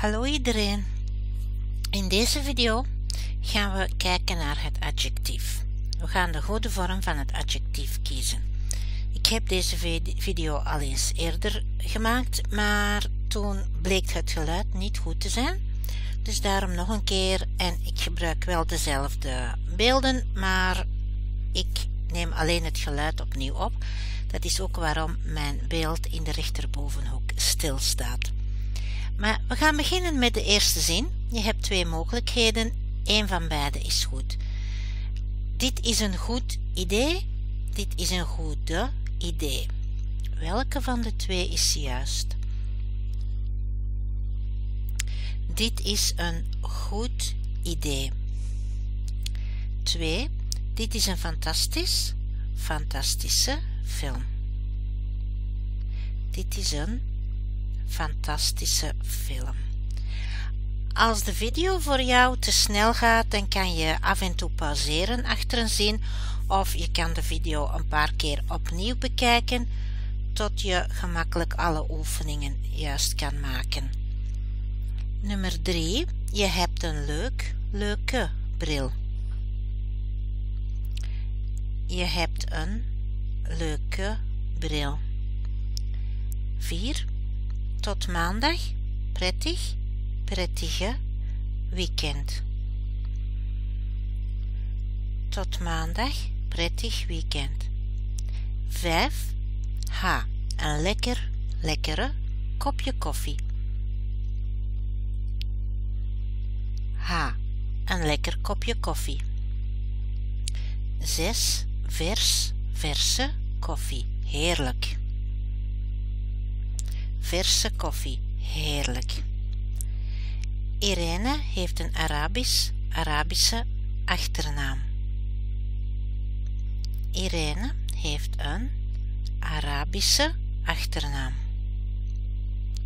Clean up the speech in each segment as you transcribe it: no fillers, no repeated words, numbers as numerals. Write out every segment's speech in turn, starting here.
Hallo iedereen, in deze video gaan we kijken naar het adjectief. We gaan de goede vorm van het adjectief kiezen. Ik heb deze video al eens eerder gemaakt, maar toen bleek het geluid niet goed te zijn. Dus daarom nog een keer, en ik gebruik wel dezelfde beelden, maar ik neem alleen het geluid opnieuw op. Dat is ook waarom mijn beeld in de rechterbovenhoek stilstaat. Maar we gaan beginnen met de eerste zin. Je hebt twee mogelijkheden, één van beide is goed. Dit is een goed idee, dit is een goede idee. Welke van de twee is juist? Dit is een goed idee. 2. Dit is een fantastische film. Dit is een fantastische film. Als de video voor jou te snel gaat, dan kan je af en toe pauzeren achter een zin, of je kan de video een paar keer opnieuw bekijken tot je gemakkelijk alle oefeningen juist kan maken. Nummer 3. Je hebt een leuke bril. Je hebt een leuke bril. 4. Tot maandag. Prettige weekend. Tot maandag. Prettig weekend. 5. Een lekkere kopje koffie. Een lekker kopje koffie. 6. Verse koffie. Heerlijk. Verse koffie. Heerlijk. Irene heeft een Arabische achternaam. Irene heeft een Arabische achternaam.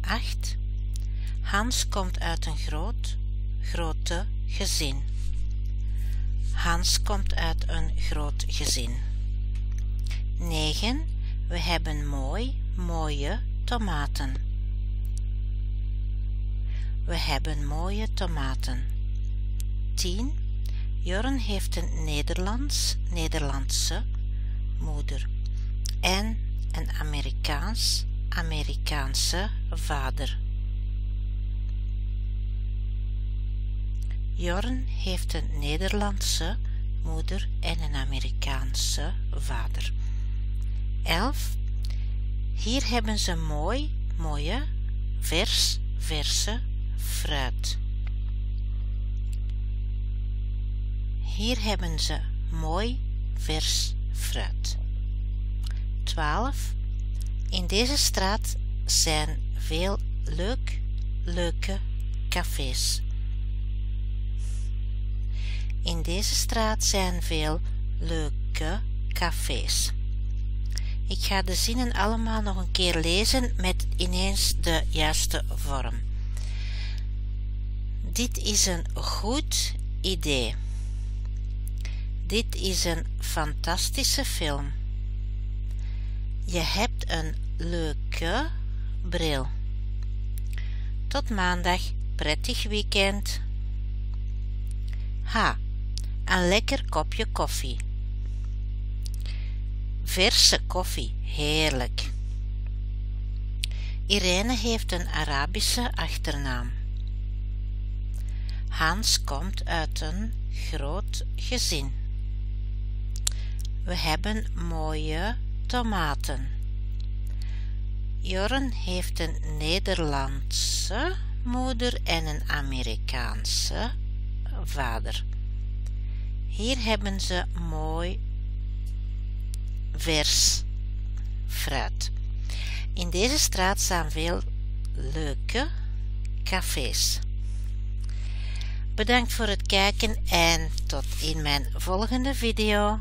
8. Hans komt uit een grote gezin. Hans komt uit een groot gezin. 9. We hebben mooie tomaten. We hebben mooie tomaten. 10. Jorn heeft een Nederlandse moeder en een Amerikaanse vader. Jorn heeft een Nederlandse moeder en een Amerikaanse vader. 11. Hier hebben ze mooie, verse fruit. Hier hebben ze vers fruit. 12. In deze straat zijn veel leuke cafés. In deze straat zijn veel leuke cafés. Ik ga de zinnen allemaal nog een keer lezen met ineens de juiste vorm. Dit is een goed idee. Dit is een fantastische film. Je hebt een leuke bril. Tot maandag, prettig weekend. Een lekker kopje koffie. Verse koffie, heerlijk. Irene heeft een Arabische achternaam. Hans komt uit een groot gezin. We hebben mooie tomaten. Jorn heeft een Nederlandse moeder en een Amerikaanse vader. Hier hebben ze mooi vers fruit. In deze straat staan veel leuke cafés. Bedankt voor het kijken en tot in mijn volgende video.